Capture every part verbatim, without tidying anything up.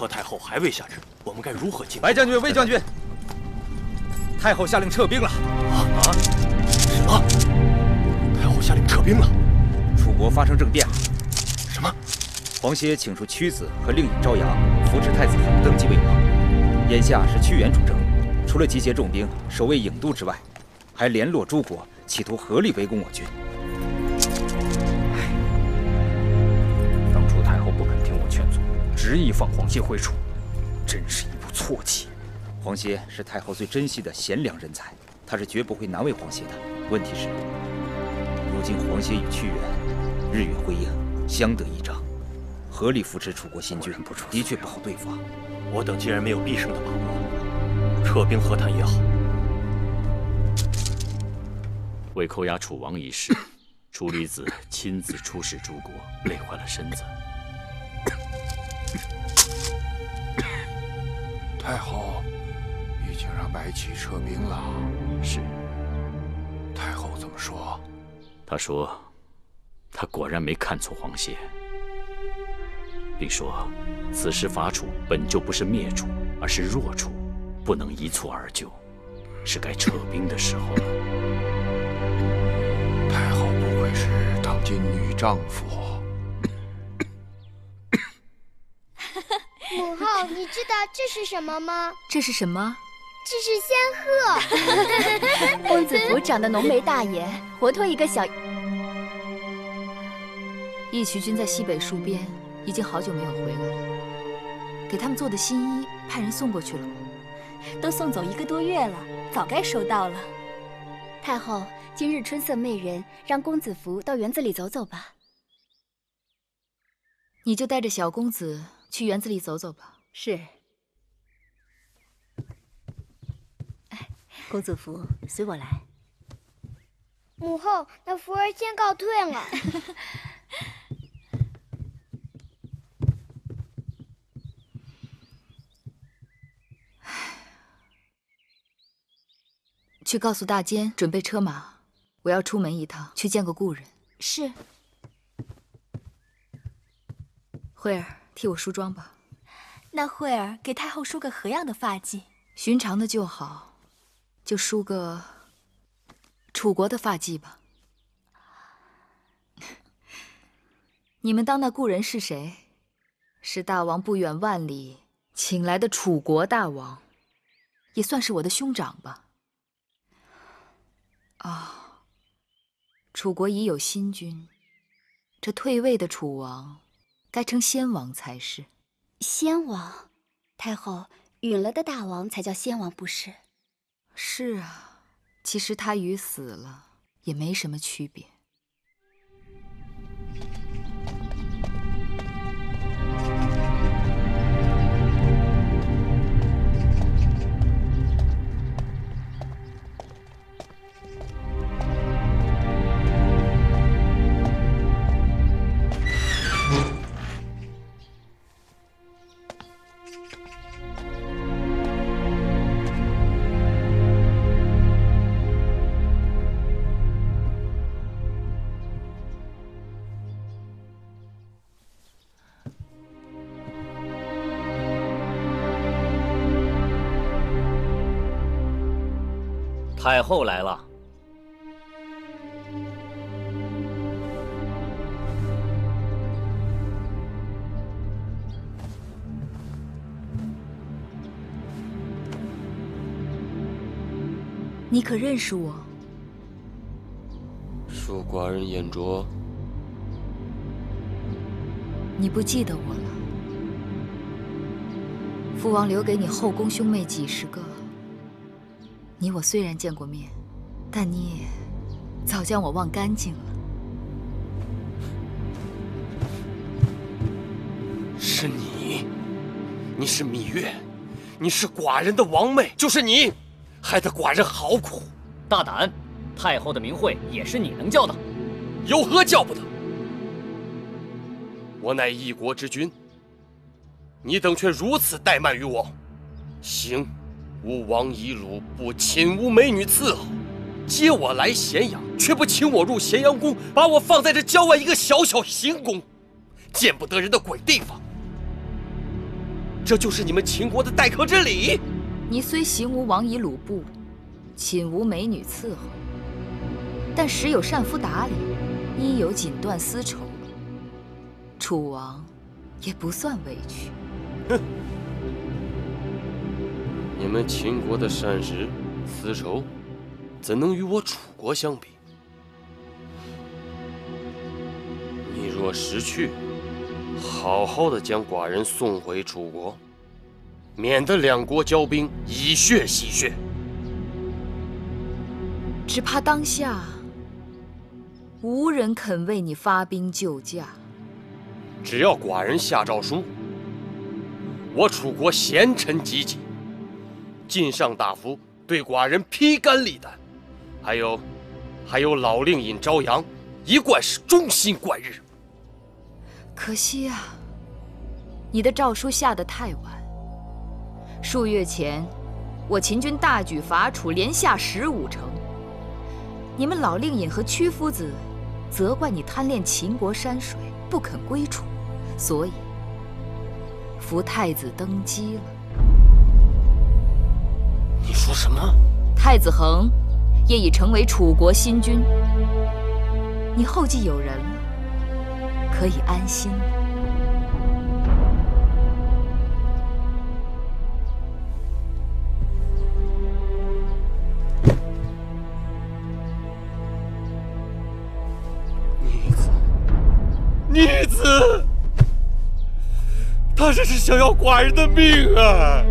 可太后还未下旨，我们该如何进攻？白将军、魏将军，太后下令撤兵了！啊！什么？太后下令撤兵了？楚国发生政变。什么？黄歇请出屈子和令尹昭阳扶持太子弘登基为王，眼下是屈原主政，除了集结重兵守卫郢都之外，还联络诸国，企图合力围攻我军。 执意放黄歇回楚，真是一步错棋。黄歇是太后最珍惜的贤良人才，她是绝不会难为黄歇的。问题是，如今黄歇与屈原日月辉映，相得益彰，合力扶持楚国新军，的确不好对付。我等既然没有必胜的把握，撤兵和谈也好。为扣押楚王一事，楚离子亲自出使诸国，累坏了身子。 太后已经让白起撤兵了。是。太后怎么说？她说，她果然没看错黄歇，并说，此时伐楚本就不是灭楚，而是弱楚，不能一蹴而就，是该撤兵的时候了。太后不愧是当今女丈夫。母后，你知道这是什么吗？这是什么？这是仙鹤。公子府长得浓眉大眼，活脱一个小。义渠君在西北戍边，已经好久没有回来了。给他们做的新衣，派人送过去了吗？都送走一个多月了，早该收到了。太后，今日春色媚人，让公子府到园子里走走吧。你就带着小公子。 去园子里走走吧。是。公子福，随我来。母后，那福儿先告退了。去告诉大监准备车马，我要出门一趟，去见个故人。是。慧儿。 替我梳妆吧，那慧儿给太后梳个何样的发髻？寻常的就好，就梳个楚国的发髻吧。你们当那故人是谁？是大王不远万里请来的楚国大王，也算是我的兄长吧。啊，楚国已有新君，这退位的楚王。 该称先王才是。先王，太后，允了的大王才叫先王，不是？是啊，其实他与死了也没什么区别。太后来了。你可认识我？恕寡人眼拙。你不记得我了？父王留给你后宫兄妹几十个。 你我虽然见过面，但你也早将我忘干净了。是你，你是芈月，你是寡人的王妹，就是你，害得寡人好苦。大胆！太后的名讳也是你能叫的，有何叫不得？我乃一国之君，你等却如此怠慢于我，行！ 吾王夷虏不寝吾美女伺候，接我来咸阳，却不请我入咸阳宫，把我放在这郊外一个小小行宫，见不得人的鬼地方。这就是你们秦国的待客之礼。你虽行无王以鲁布，寝无美女伺候，但时有善夫打理，衣有锦缎丝绸，楚王也不算委屈。哼！你们秦国的膳食、丝绸，怎能与我楚国相比？你若识趣， 好好的将寡人送回楚国，免得两国交兵，以血洗血。只怕当下无人肯为你发兵救驾。只要寡人下诏书，我楚国贤臣济济，晋上大夫对寡人披肝沥胆，还有，还有老令尹朝阳，一贯是忠心贯日。 可惜啊，你的诏书下得太晚。数月前，我秦军大举伐楚，连下十五城。你们老令尹和屈夫子责怪你贪恋秦国山水，不肯归楚，所以扶太子登基了。你说什么？太子恒也已成为楚国新君，你后继有人了。 可以安心了。女子，女子，她这是想要寡人的命啊！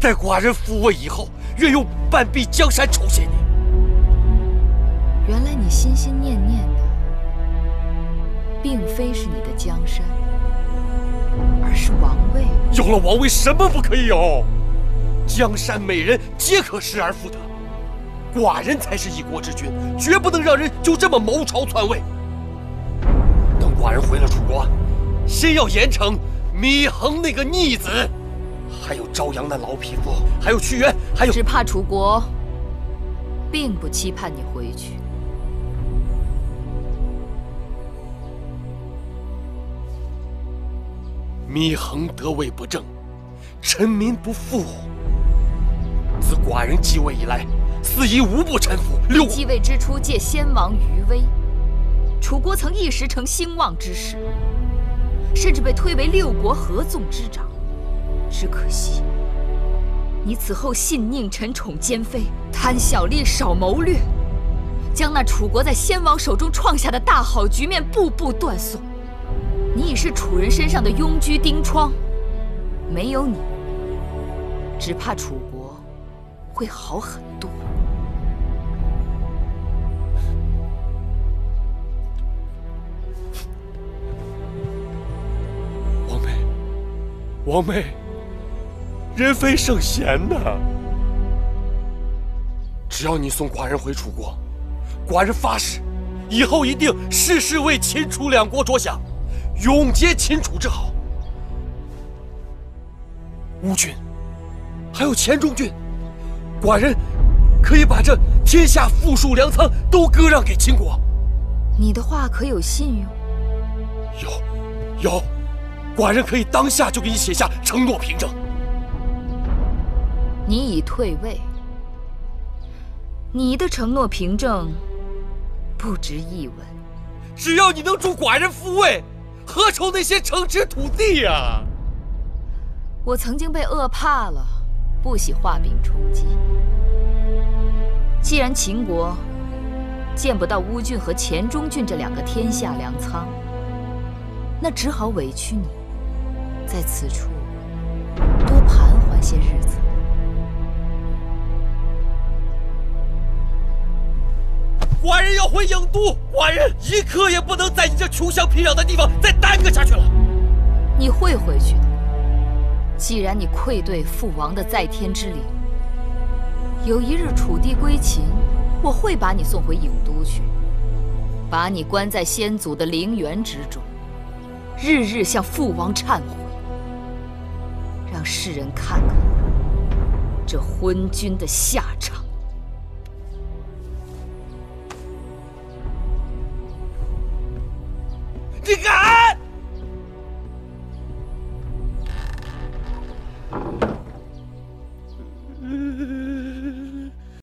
待寡人复位以后，愿用半壁江山酬谢你。原来你心心念念的，并非是你的江山，而是王位。有了王位，什么不可以有？江山美人皆可失而复得，寡人才是一国之君，绝不能让人就这么谋朝篡位。等寡人回了楚国，先要严惩祢衡那个逆子。 还有朝阳那老匹夫，还有屈原，还有……只怕楚国并不期盼你回去。祢衡得位不正，臣民不富。自寡人继位以来，四夷无不臣服。六继位之初，借先王余威，楚国曾一时成兴旺之势，甚至被推为六国合纵之长。 只可惜，你此后信佞臣，宠奸妃，贪小利，少谋略，将那楚国在先王手中创下的大好局面步步断送。你已是楚人身上的痈疽疔疮，没有你，只怕楚国会好很多。王妹，王妹。 人非圣贤呐！只要你送寡人回楚国，寡人发誓，以后一定事事为秦楚两国着想，永结秦楚之好。吴郡，还有黔中郡，寡人可以把这天下富庶粮仓都割让给秦国。你的话可有信用？有，有，寡人可以当下就给你写下承诺凭证。 你已退位，你的承诺凭证不值一文。只要你能助寡人复位，何愁那些城池土地呀？我曾经被饿怕了，不喜画饼充饥。既然秦国见不到乌郡和黔中郡这两个天下粮仓，那只好委屈你，在此处多盘桓些日子。 寡人要回郢都，寡人一刻也不能在你这穷乡僻壤的地方再耽搁下去了。你会回去的。既然你愧对父王的在天之灵，有一日楚地归秦，我会把你送回郢都去，把你关在先祖的陵园之中，日日向父王忏悔，让世人看看这昏君的下场。你敢！